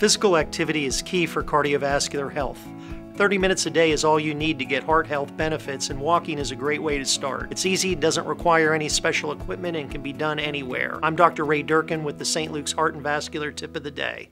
Physical activity is key for cardiovascular health. 30 minutes a day is all you need to get heart health benefits, and walking is a great way to start. It's easy, doesn't require any special equipment, and can be done anywhere. I'm Dr. Ray Durkin with the St. Luke's Heart and Vascular Tip of the Day.